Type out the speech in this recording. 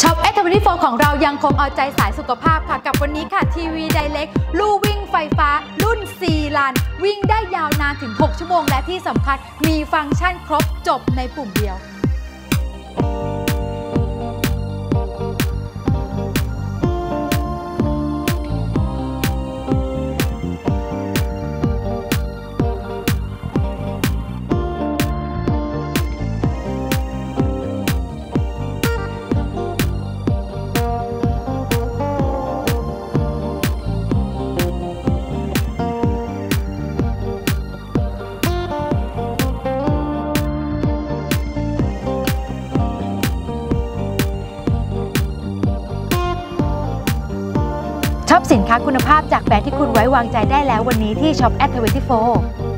Shop At24ของเรายังคงเอาใจสายสุขภาพค่ะกับวันนี้ค่ะ TV Direct ลู่วิ่งไฟฟ้ารุ่น Z RUN วิ่งได้ยาวนานถึง6ชั่วโมงและที่สำคัญมีฟังก์ชันครบจบในปุ่มเดียวสินค้าคุณภาพจากแบรนด์ที่คุณไว้วางใจได้แล้ววันนี้ที่ ShopAt24